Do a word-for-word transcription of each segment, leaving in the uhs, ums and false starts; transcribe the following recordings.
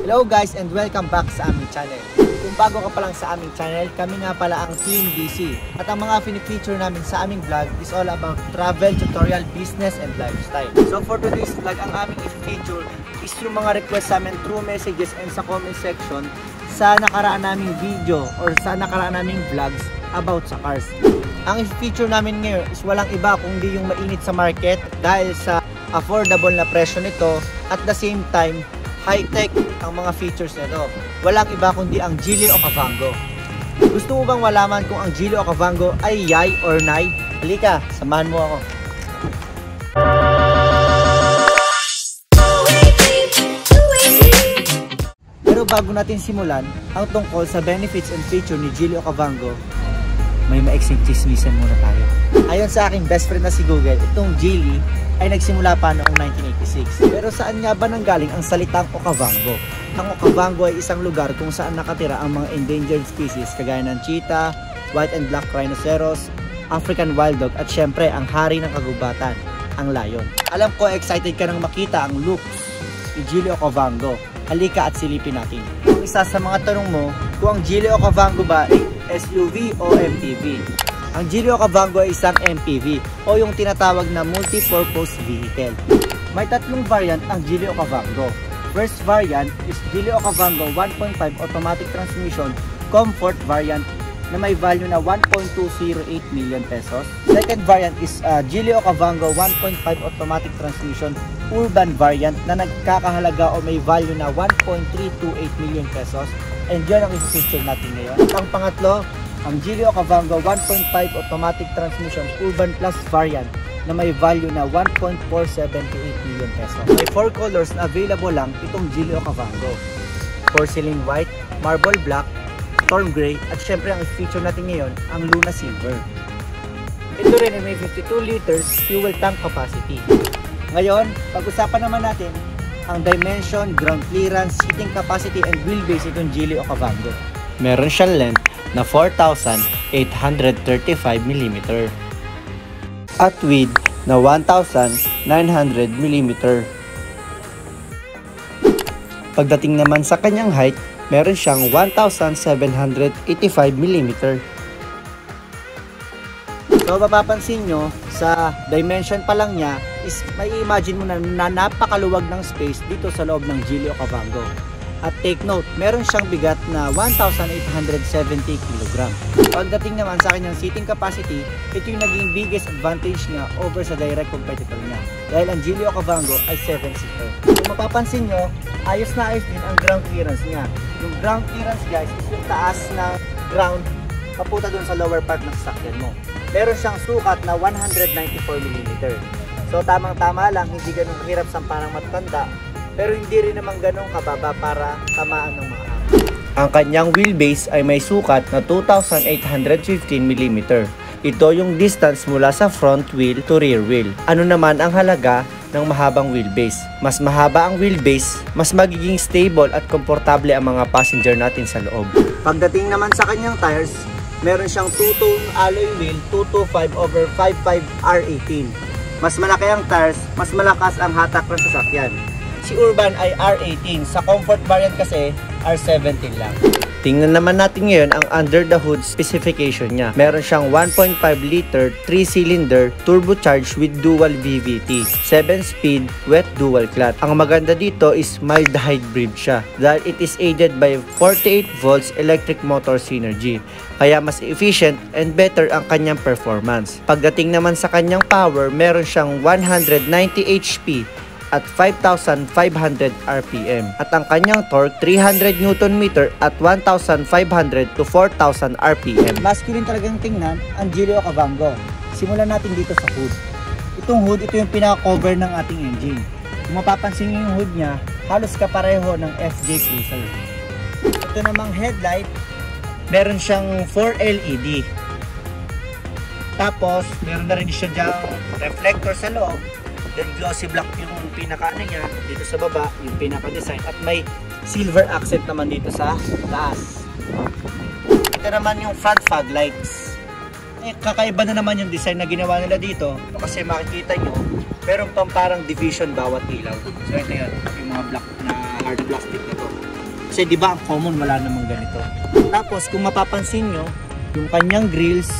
Hello guys and welcome back sa aming channel. Kung bago ka pa lang sa aming channel, kami nga pala ang Team D C. At ang mga fini-feature namin sa aming vlog is all about travel, tutorial, business, and lifestyle. So for today's vlog, ang aming feature is yung mga request sa amin through messages and sa comment section sa nakaraan naming video or sa nakaraan naming vlogs about sa cars. Ang feature namin ngayon is walang iba kundi yung mainit sa market dahil sa affordable na presyo nito at the same time high-tech ang mga features nito. Walang iba kundi ang Geely Okavango. Gusto mo bang malaman kung ang Geely Okavango ay yay or nay? Halika, samahan mo ako. Pero bago natin simulan ang tungkol sa benefits and feature ni Geely Okavango, may maiksing chismisan muna tayo. Ayon sa aking best friend na si Google, itong Geely ay nagsimula pa noong nineteen eighty-six. Pero saan nga ba nanggaling ang salitang Okavango? Ang Okavango ay isang lugar kung saan nakatira ang mga endangered species kagaya ng cheetah, white and black rhinoceros, African wild dog at syempre ang hari ng kagubatan, ang lion. Alam ko excited ka nang makita ang looks ni Geely Okavango. Halika at silipin natin. Ang isa sa mga tanong mo, kung ang Geely Okavango ba S U V o M P V. Ang Geely Okavango ay isang M P V o yung tinatawag na multi-purpose vehicle. May tatlong variant ang Geely Okavango. First variant is Geely Okavango one point five automatic transmission comfort variant na may value na one point two zero eight million pesos. Second variant is uh, Geely Okavango one point five automatic transmission urban variant na nagkakahalaga o may value na one point three two eight million pesos. And yun ang i-feature natin ngayon. At ang pangatlo, ang Geely Okavango one point five automatic transmission urban plus variant na may value na one point four seven eight million pesos. May four colors na available lang itong Geely Okavango: porcelain white, marble black, storm gray, at syempre ang i-feature natin ngayon ang luna silver. Ito rin ay may fifty-two liters fuel tank capacity. Ngayon, pag-usapan naman natin ang dimension, ground clearance, seating capacity, and wheelbase itong Geely Okavango. Meron siyang length na four thousand eight hundred thirty-five millimeters at width na one thousand nine hundred millimeters. Pagdating naman sa kanyang height, meron siyang one thousand seven hundred eighty-five millimeters. So mapapansin nyo, sa dimension pa lang niya, is may imagine mo na, na napakaluwag ng space dito sa loob ng Geely Okavango. At take note, meron siyang bigat na one thousand eight hundred seventy kilograms. Pagdating naman sa kanyang seating capacity, ito yung naging biggest advantage niya over sa direct competitor niya dahil ang Geely Okavango ay seven seater. Kung mapapansin nyo, ayos na ayos din ang ground clearance niya. Yung ground clearance guys is yung taas na ground papunta dun sa lower part ng sasakyan mo. Meron siyang sukat na one hundred ninety-four millimeters. So tamang-tama lang, hindi ganun kahirap sa parang matanda, pero hindi rin naman ganun kababa para tamaan ng mga anak. Ang kanyang wheelbase ay may sukat na two thousand eight hundred fifteen millimeters. Ito yung distance mula sa front wheel to rear wheel. Ano naman ang halaga ng mahabang wheelbase? Mas mahaba ang wheelbase, mas magiging stable at komportable ang mga passenger natin sa loob. Pagdating naman sa kanyang tires, meron siyang two-tone alloy wheel two twenty-five over fifty-five R eighteen. Mas malaki ang tires, mas malakas ang hatak ng sasakyan. Si Urban ay R eighteen, sa comfort variant kasi R seventeen lang. Tingnan naman natin ngayon ang under the hood specification niya. Meron siyang one point five liter three cylinder turbocharged with dual V V T, seven speed wet dual clutch. Ang maganda dito is mild hybrid siya dahil it is aided by forty-eight volts electric motor synergy. Kaya mas efficient and better ang kanyang performance. Pagdating naman sa kanyang power, meron siyang one hundred ninety H P at five thousand five hundred R P M at ang kanyang torque three hundred newton meter at one thousand five hundred to four thousand R P M. Masculine talagang tingnan ang Geely Okavango. Simulan natin dito sa hood. Itong hood, ito yung pinaka-cover ng ating engine. Kung mapapansin yung hood niya, halos kapareho ng F J cruiser. Ito namang headlight, meron siyang four L E D. Tapos, meron na rin siya dyang reflector sa loob. Then, glossy black yung pinaka-ano niya. Dito sa baba, yung pinaka-design. At may silver accent naman dito sa taas. Ito naman yung front fog lights. Eh, kakaiba na naman yung design na ginawa nila dito. Kasi makikita nyo, meron pang parang division bawat ilaw. So, ito yun, yung mga black na hard plastic nito. Kasi di ba ang common wala namang ganito. Tapos kung mapapansin nyo, yung kanyang grills,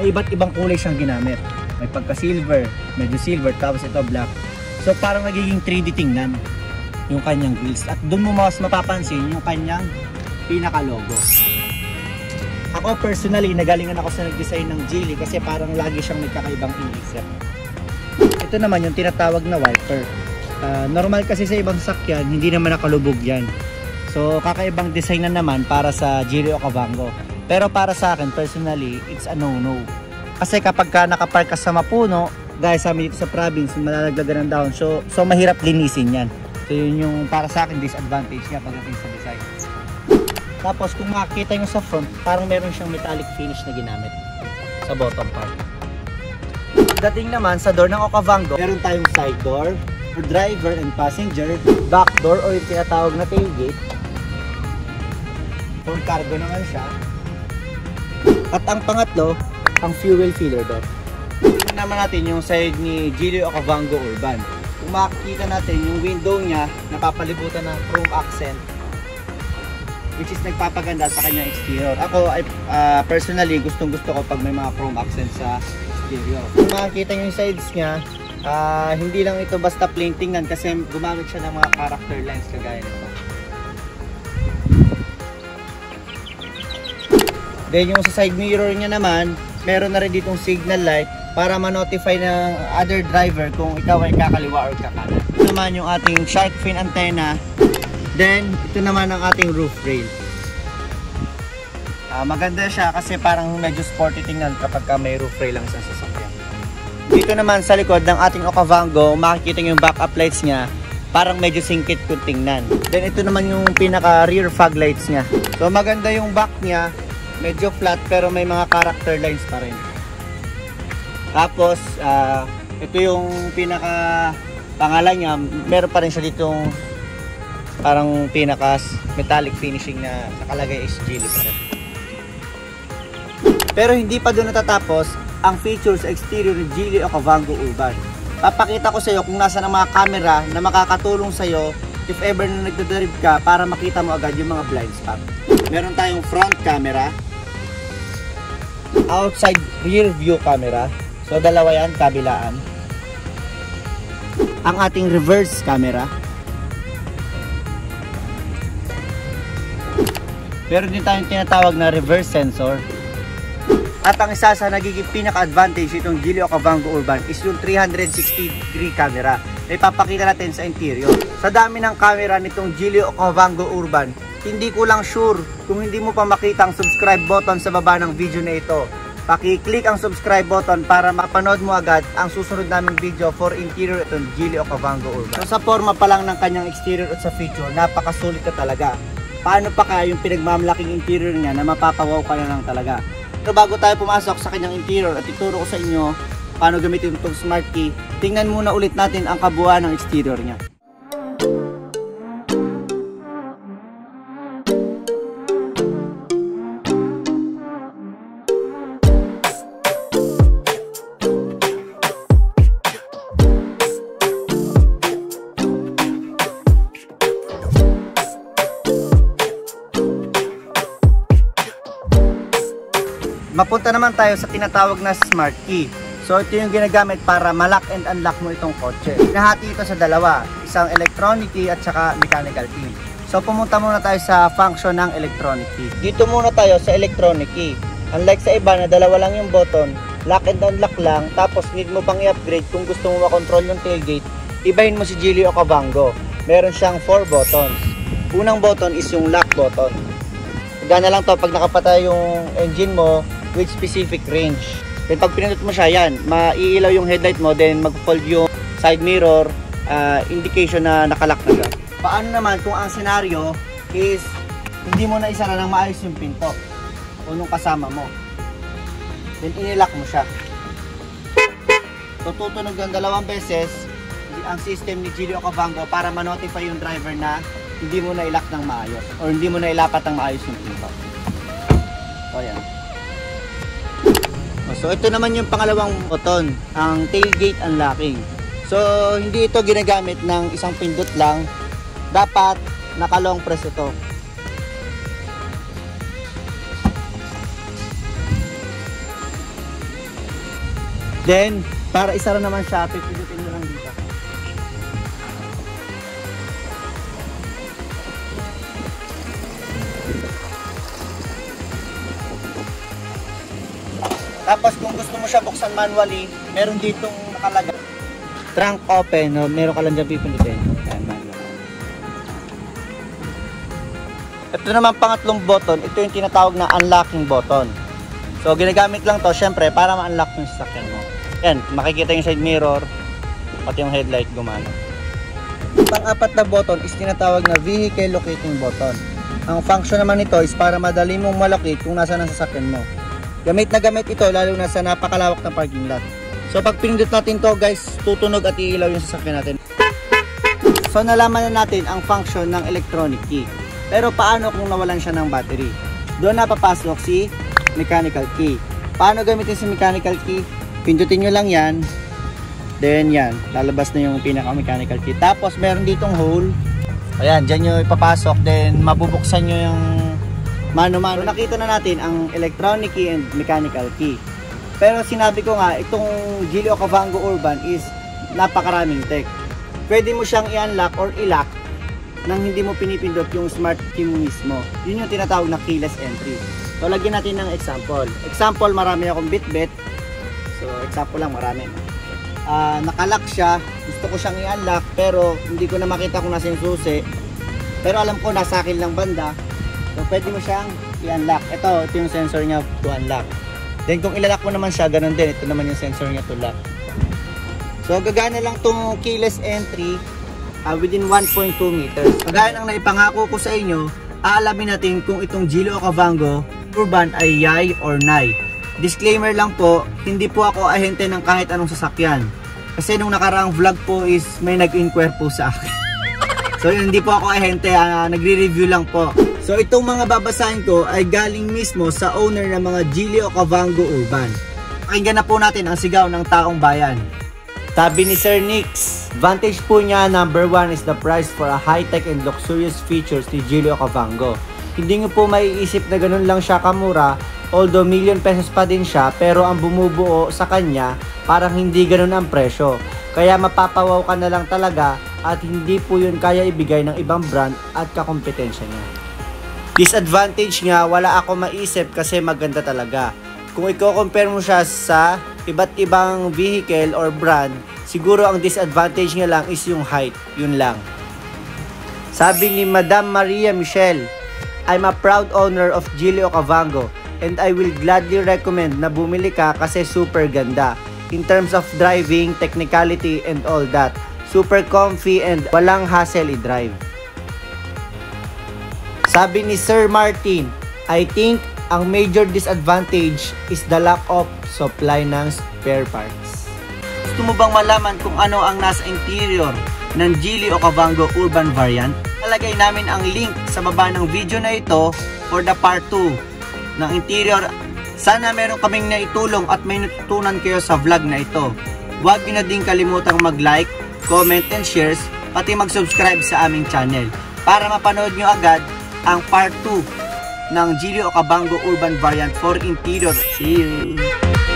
may iba't ibang kulay siyang ginamit. May pagka silver, medyo silver, tapos ito black. So parang nagiging three D tingnan yung kanyang grills. At doon mo mas mapapansin yung kanyang pinaka logo. Ako personally, nagalingan ako sa nag-design ng Geely kasi parang lagi siyang may kakaibang inisip. Ito naman yung tinatawag na wiper. Uh, normal kasi sa ibang sakyan, hindi naman nakalubog yan. So kakaibang design na naman para sa Geely Okavango. Pero para sa akin, personally, it's a no-no. Kasi kapag ka nakapark ka sa mapuno, dahil sa amin dito sa province, malalaglagan ng down. So, so mahirap linisin yan. So yun yung para sa akin, disadvantage niya pagdating sa design. Tapos kung makikita nyo sa front, parang meron siyang metallic finish na ginamit sa bottom part. Dating naman sa door ng Okavango, meron tayong side door for driver and passenger, back door o yung tinatawag na tailgate. For cargo naman siya. At ang pangatlo, ang fuel filler door. Tignan naman natin yung side ni Geely Okavango Urban. Kung makikita natin yung window niya, napapalibutan ng chrome accent, which is nagpapaganda sa kanyang exterior. Ako, I, uh, personally, gustong-gusto ko pag may mga chrome accent sa exterior. Kung makikita nyo yung sides niya, uh, hindi lang ito basta plain tingnan kasi gumamit siya ng mga character lines kagaya nito. Then yung sa side mirror niya naman, meron na rin ditong signal light para ma-notify ng other driver kung ikaw ay kakaliwa or kakanan. Ito naman yung ating shark fin antenna. Then, ito naman ang ating roof rail. Uh, maganda siya kasi parang medyo sporty tingnan kapag ka may roof rail lang sa sasakyan. Dito naman sa likod ng ating Okavango, makikita nyo yung backup lights niya. Parang medyo singkit kung tingnan. Then, ito naman yung pinaka rear fog lights niya. So, maganda yung back niya. Medyo flat pero may mga character lines pa rin. Tapos, uh, ito yung pinaka pangalan niya. Meron pa rin siya ditong parang pinakas metallic finishing na nakalagay is Geely pa rin. Pero hindi pa doon natatapos ang features sa exterior ng Geely Okavango Urban. Papakita ko sa iyo kung nasa ang mga camera na makakatulong sa iyo if ever na nagdadrive ka para makita mo agad yung mga blind spot. Meron tayong front camera, outside rear view camera. So dalawa yan, kabilaan. Ang ating reverse camera. Meron din tayong tinatawag na reverse sensor. At ang isa sa nagiging pinaka-advantage itong Geely Okavango Urban is yung three sixty degree camera na ipapakita natin sa interior. Sa dami ng camera nitong Geely Okavango Urban, hindi ko lang sure kung hindi mo pa makita ang subscribe button sa baba ng video na ito. Paki-click ang subscribe button para mapanood mo agad ang susunod naming video for interior itong Geely Okavango Urban. So, sa forma pa lang ng kanyang exterior at sa feature, napakasulit na talaga. Paano pa kaya yung pinagmamalaking interior niya na mapapawaw ka na lang talaga. Pero bago tayo pumasok sa kanyang interior at ituro ko sa inyo paano gamitin itong smart key, tingnan muna ulit natin ang kabuuan ng exterior niya. Mapunta naman tayo sa tinatawag na smart key. So ito yung ginagamit para ma-lock and unlock mo itong kotse. Nahati ito sa dalawa, isang electronic key at saka mechanical key. So pumunta muna tayo sa function ng electronic key. Dito muna tayo sa electronic key. Unlike sa iba na dalawa lang yung button, lock and unlock lang, tapos need mo pang i-upgrade kung gusto mo makontrol yung tailgate, ibahin mo si Geely Okavango. Meron siyang four buttons. Unang button is yung lock button. Gana lang to pag nakapatay yung engine mo with specific range. Then pag pinindot mo siya, yan, maiilaw yung headlight mo, then mag-fold yung side mirror, uh, indication na nakalock na siya. Paano naman kung ang senaryo is hindi mo na isara ng maayos yung pinto o nung kasama mo, then inilock mo siya. Tututunog ng dalawang beses ang system ni Geely Okavango para ma-notify yung driver na hindi mo na ilock ng maayos o hindi mo na ilapat ng maayos yung pinto. O yan. So ito naman yung pangalawang button, ang tailgate unlocking. So hindi ito ginagamit ng isang pindot lang. Dapat Naka-long press ito. Then, para isara naman siya, pipilutin nyo lang dito. Tapos kung gusto mo siya buksan manually, meron ditong nakalagay. Trunk open, no? Meron ka lang dyan pipilutin. Ayan, manual. Ito naman pangatlong button, ito yung tinatawag na unlocking button. So ginagamit lang to syempre para ma-unlock yung sasakyan mo. Ayan, makikita yung side mirror, pati yung headlight gumana. Pang-apat na button is tinatawag na vehicle locating button. Ang function naman nito is para madali mong malocate kung nasaan ang sasakyan mo. Gamit na gamit ito lalo na sa napakalawak na parking lot. So pag pinindot natin to guys, tutunog at iilaw yung sasakyan natin. So nalaman na natin ang function ng electronic key. Pero paano kung nawalan siya ng battery? Doon na papasok si mechanical key. Paano gamitin si mechanical key? Pindutin nyo lang yan. Then yan, lalabas na yung pinaka mechanical key. Tapos meron ditong hole. Ayan, dyan nyo ipapasok. Then mabubuksan nyo yung mano-mano. So, nakita na natin ang electronic key and mechanical key. Pero sinabi ko nga, itong Geely Okavango Urban is napakaraming tech. Pwede mo siyang i-unlock or i-lock nang hindi mo pinipindot yung smart key mo mismo. Yun yung tinatawag na keyless entry. So lagyan natin ng example. Example, marami akong Bitbit. So example lang, marami. Uh, nakalock siya. Gusto ko siyang i-unlock pero hindi ko na makita kung nasa yung susi. Pero alam ko, nasa akin lang banda. So, pwede mo siyang i-unlock. Ito, ito yung sensor niya to unlock. Then, kung ilalock mo naman siya, ganun din. Ito naman yung sensor niya to lock. So, gagana lang itong keyless entry uh, within one point two meters. Kagaya ng naipangako ko sa inyo, aalamin natin kung itong Geely Okavango Urban ay yay or nay. Disclaimer lang po, hindi po ako ahente ng kahit anong sasakyan. Kasi nung nakaraang vlog po is may nag-inquire po sa akin. So, yun, hindi po ako ahente. Uh, nagre-review lang po. So itong mga babasahin ko ay galing mismo sa owner ng mga Geely Okavango Urban. Pakinggan na po natin ang sigaw ng taong bayan. Sabi ni Sir Nix, vantage po niya number one is the price for a high-tech and luxurious features ni Geely Okavango. Hindi nyo po maiisip na ganun lang siya kamura, although million pesos pa din siya, pero ang bumubuo sa kanya parang hindi ganun ang presyo. Kaya mapapawaw ka na lang talaga at hindi po yun kaya ibigay ng ibang brand at kakompetensya niya. Disadvantage nga, wala ako maisip kasi maganda talaga. Kung i-compare mo siya sa iba't ibang vehicle or brand, siguro ang disadvantage niya lang is yung height, yun lang. Sabi ni Madam Maria Michelle, I'm a proud owner of Geely Okavango and I will gladly recommend na bumili ka kasi super ganda. In terms of driving, technicality and all that, super comfy and walang hassle i-drive. Sabi ni Sir Martin, I think ang major disadvantage is the lack of supply ng spare parts. Gusto mo bang malaman kung ano ang nasa interior ng Geely Okavango Urban variant? Nalagay namin ang link sa baba ng video na ito for the part two ng interior. Sana meron kaming naitulong at may natutunan kayo sa vlog na ito. Huwag niyo na din kalimutang mag-like, comment and shares, pati mag-subscribe sa aming channel para mapanood nyo agad ang part two ng Geely Okavango Urban Variant for Interior. See you!